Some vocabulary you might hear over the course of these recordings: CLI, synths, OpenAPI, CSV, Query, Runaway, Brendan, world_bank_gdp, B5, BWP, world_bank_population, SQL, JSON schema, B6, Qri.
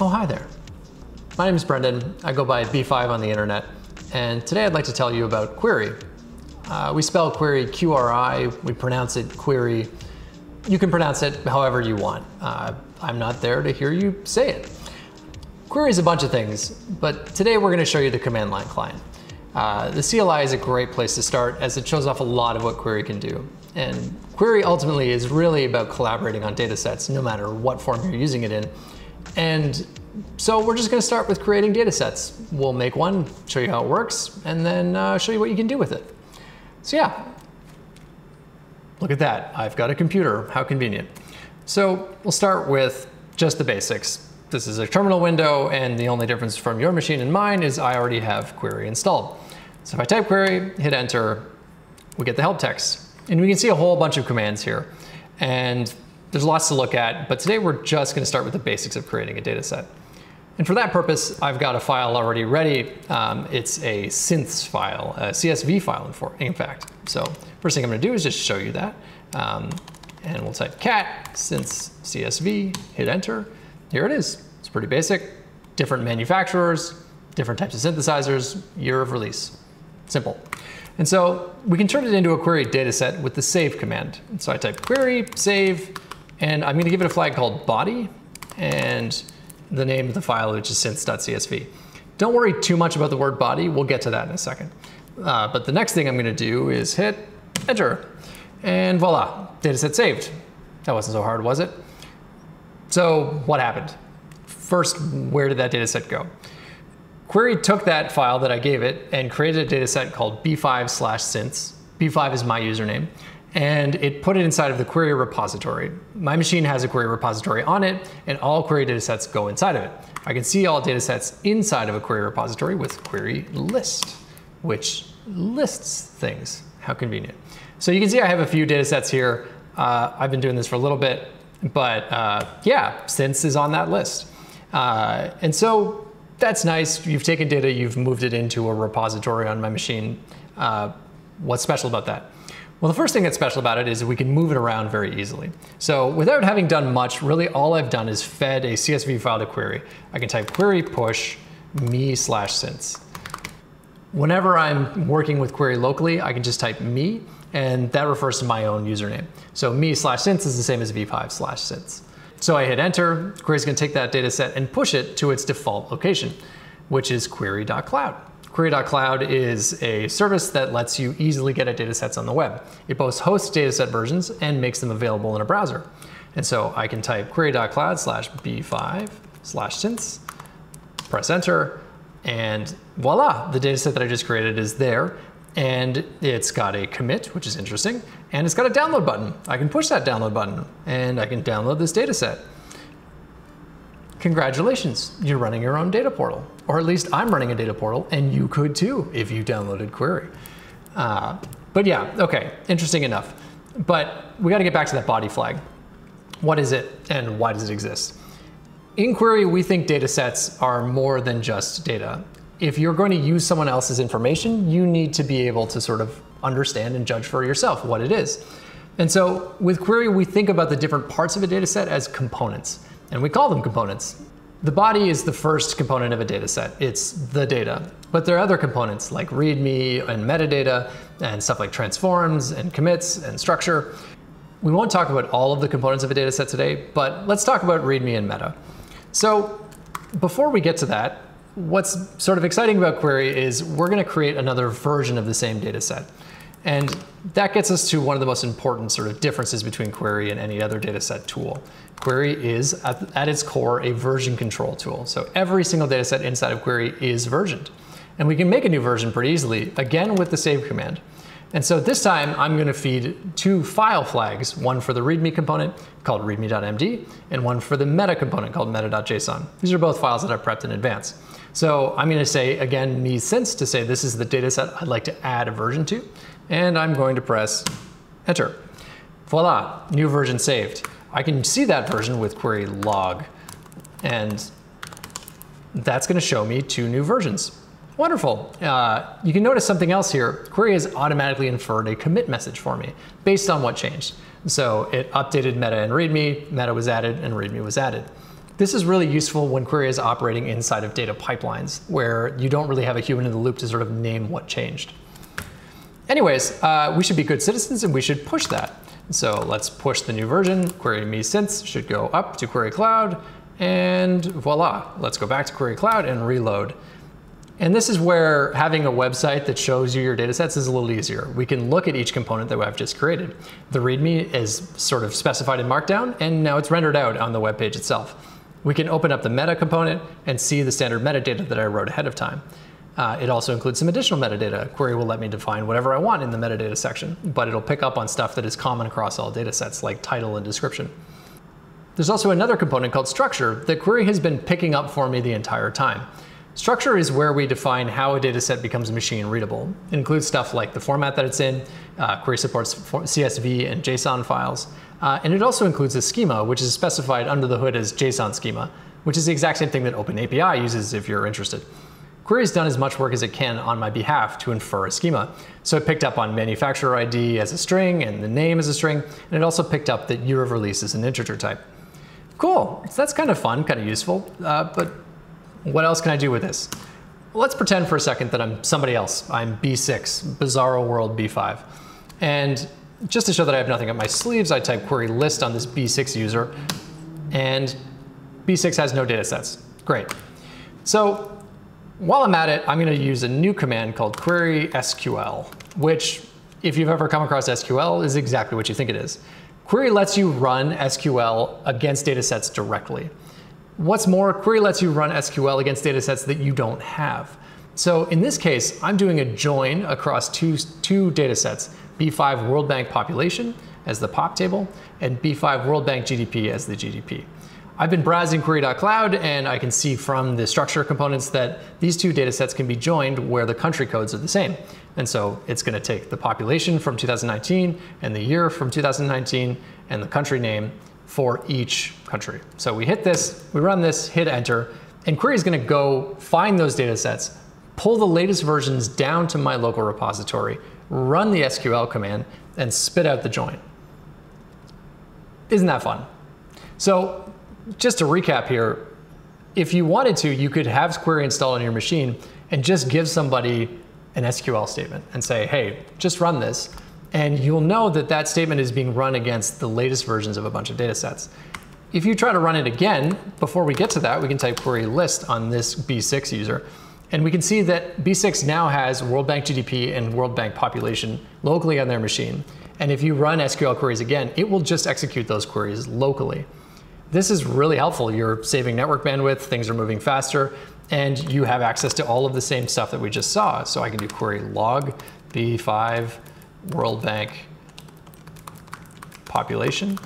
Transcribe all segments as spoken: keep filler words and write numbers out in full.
Oh, hi there. My name is Brendan. I go by B five on the internet. And today I'd like to tell you about Query. Uh, we spell Query Q R I, we pronounce it Query. You can pronounce it however you want. Uh, I'm not there to hear you say it. Query is a bunch of things, but today we're gonna show you the command line client. Uh, the C L I is a great place to start as it shows off a lot of what Query can do. And Query ultimately is really about collaborating on data sets, no matter what form you're using it in. And so we're just gonna start with creating data sets. We'll make one, show you how it works, and then uh, show you what you can do with it. So yeah, look at that. I've got a computer, how convenient. So we'll start with just the basics. This is a terminal window, and the only difference from your machine and mine is I already have Query installed. So if I type Query, hit enter, we get the help text. And we can see a whole bunch of commands here. And there's lots to look at, but today we're just gonna start with the basics of creating a data set. And for that purpose, I've got a file already ready. Um, it's a synths file, a C S V file in fact. So first thing I'm gonna do is just show you that. Um, and we'll type cat synths C S V, hit enter. Here it is. It's pretty basic. Different manufacturers, different types of synthesizers, year of release. Simple. And so we can turn it into a query data set with the save command. So I type query, save, and I'm going to give it a flag called body and the name of the file, which is synths.csv. Don't worry too much about the word body. We'll get to that in a second. Uh, but the next thing I'm going to do is hit enter. And voila, data set saved. That wasn't so hard, was it? So what happened? First, where did that data set go? Query took that file that I gave it and created a data set called B five slash synths. B five is my username. And it put it inside of the query repository. My machine has a query repository on it, and all query data sets go inside of it. I can see all data sets inside of a query repository with query list, which lists things. How convenient. So you can see I have a few data sets here. Uh, I've been doing this for a little bit. But uh, yeah, synths is on that list. Uh, and so that's nice. You've taken data, you've moved it into a repository on my machine. Uh, what's special about that? Well, the first thing that's special about it is we can move it around very easily. So without having done much, really all I've done is fed a C S V file to query. I can type query push me slash synths. Whenever I'm working with query locally, I can just type me. And that refers to my own username. So me slash synths is the same as v five slash synths. So I hit enter, Query's gonna take that data set and push it to its default location, which is query dot cloud. Query dot cloud is a service that lets you easily get at data sets on the web. It both hosts data set versions and makes them available in a browser. And so I can type query dot cloud slash b five slash synths, press enter, and voila, the data set that I just created is there. And it's got a commit, which is interesting, and it's got a download button. I can push that download button, and I can download this data set. Congratulations, you're running your own data portal, or at least I'm running a data portal, and you could too if you downloaded Query. Uh, but yeah, okay, interesting enough. But we gotta get back to that body flag. What is it, and why does it exist? In Query, we think data sets are more than just data. If you're going to use someone else's information, you need to be able to sort of understand and judge for yourself what it is. And so with Query, we think about the different parts of a data set as components, and we call them components. The body is the first component of a data set. It's the data. But there are other components like readme and metadata and stuff like transforms and commits and structure. We won't talk about all of the components of a data set today, but let's talk about readme and meta. So before we get to that, what's sort of exciting about Query is we're going to create another version of the same data set. And that gets us to one of the most important sort of differences between Query and any other data set tool. Query is, at, at its core, a version control tool. So every single data set inside of Query is versioned. And we can make a new version pretty easily, again with the save command. And so this time, I'm going to feed two file flags, one for the readme component called readme.md, and one for the meta component called meta.json. These are both files that I've prepped in advance. So I'm going to say, again, me synths to say this is the data set I'd like to add a version to. And I'm going to press enter. Voila, new version saved. I can see that version with query log. And that's going to show me two new versions. Wonderful. Uh, you can notice something else here. Query has automatically inferred a commit message for me based on what changed. So it updated meta and readme, meta was added, and readme was added. This is really useful when Query is operating inside of data pipelines, where you don't really have a human in the loop to sort of name what changed. Anyways, uh, we should be good citizens and we should push that. So let's push the new version. Query me synths should go up to Query Cloud, and voila. Let's go back to Query Cloud and reload. And this is where having a website that shows you your data sets is a little easier. We can look at each component that I've just created. The README is sort of specified in Markdown, and now it's rendered out on the web page itself. We can open up the meta component and see the standard metadata that I wrote ahead of time. Uh, it also includes some additional metadata. Query will let me define whatever I want in the metadata section, but it'll pick up on stuff that is common across all data sets, like title and description. There's also another component called structure that Query has been picking up for me the entire time. Structure is where we define how a data set becomes machine readable. It includes stuff like the format that it's in. uh, Query supports C S V and JSON files, uh, and it also includes a schema, which is specified under the hood as JSON schema, which is the exact same thing that OpenAPI uses if you're interested. Query has done as much work as it can on my behalf to infer a schema. So it picked up on manufacturer I D as a string and the name as a string, and it also picked up that year of release is an integer type. Cool, so that's kind of fun, kind of useful, uh, but what else can I do with this? Let's pretend for a second that I'm somebody else. I'm B six, bizarro world B five. And just to show that I have nothing up my sleeves, I type query list on this B six user, and B six has no data sets. Great. So while I'm at it, I'm going to use a new command called query S Q L, which, if you've ever come across S Q L, is exactly what you think it is. Query lets you run S Q L against data sets directly. What's more, Query lets you run S Q L against data sets that you don't have. So in this case, I'm doing a join across two, two data sets, B five World Bank Population as the pop table, and B five World Bank G D P as the G D P. I've been browsing query dot cloud, and I can see from the structure components that these two data sets can be joined where the country codes are the same. And so it's going to take the population from two thousand nineteen and the year from two thousand nineteen and the country name for each country. So we hit this, we run this, hit enter, and Query is going to go find those data sets, pull the latest versions down to my local repository, run the S Q L command, and spit out the join. Isn't that fun? So just to recap here, if you wanted to, you could have Query installed on your machine and just give somebody an S Q L statement and say, hey, just run this. And you'll know that that statement is being run against the latest versions of a bunch of data sets. If you try to run it again, before we get to that, we can type query list on this B six user. And we can see that B six now has World Bank G D P and World Bank Population locally on their machine. And if you run S Q L queries again, it will just execute those queries locally. This is really helpful. You're saving network bandwidth, things are moving faster, and you have access to all of the same stuff that we just saw. So I can do query log B five World Bank population,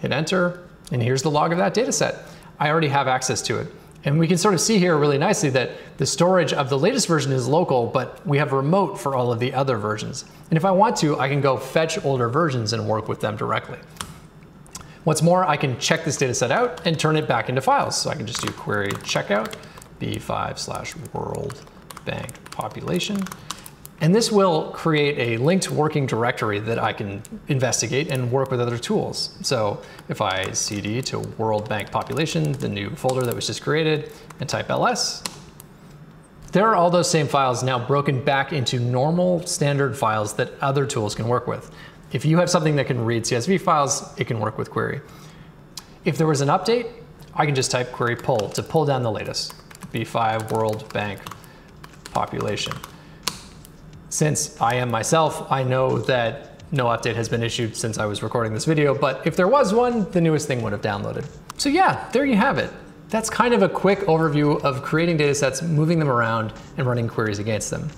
hit enter, and here's the log of that data set. I already have access to it. And we can sort of see here really nicely that the storage of the latest version is local, but we have remote for all of the other versions. And if I want to, I can go fetch older versions and work with them directly. What's more, I can check this data set out and turn it back into files. So I can just do query checkout B five slash world bank population. And this will create a linked working directory that I can investigate and work with other tools. So if I cd to world bank population, the new folder that was just created, and type ls, there are all those same files now broken back into normal standard files that other tools can work with. If you have something that can read C S V files, it can work with query. If there was an update, I can just type query pull to pull down the latest B five World Bank population. Since I am myself, I know that no update has been issued since I was recording this video, but if there was one, the newest thing would have downloaded. So yeah, there you have it. That's kind of a quick overview of creating data sets, moving them around, and running queries against them.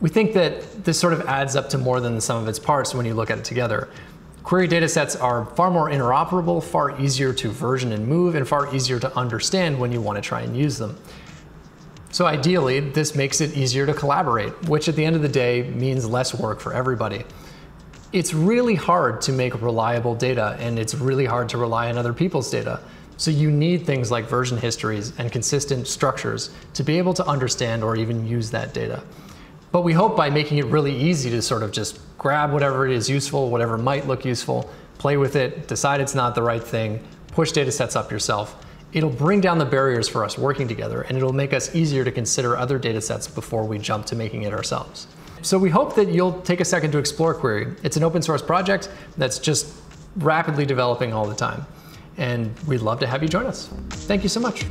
We think that this sort of adds up to more than the sum of its parts when you look at it together. Query data sets are far more interoperable, far easier to version and move, and far easier to understand when you want to try and use them. So ideally, this makes it easier to collaborate, which at the end of the day means less work for everybody. It's really hard to make reliable data, and it's really hard to rely on other people's data. So you need things like version histories and consistent structures to be able to understand or even use that data. But we hope by making it really easy to sort of just grab whatever is useful, whatever might look useful, play with it, decide it's not the right thing, push data sets up yourself, it'll bring down the barriers for us working together, and it'll make us easier to consider other data sets before we jump to making it ourselves. So we hope that you'll take a second to explore Query. It's an open source project that's just rapidly developing all the time, and we'd love to have you join us. Thank you so much.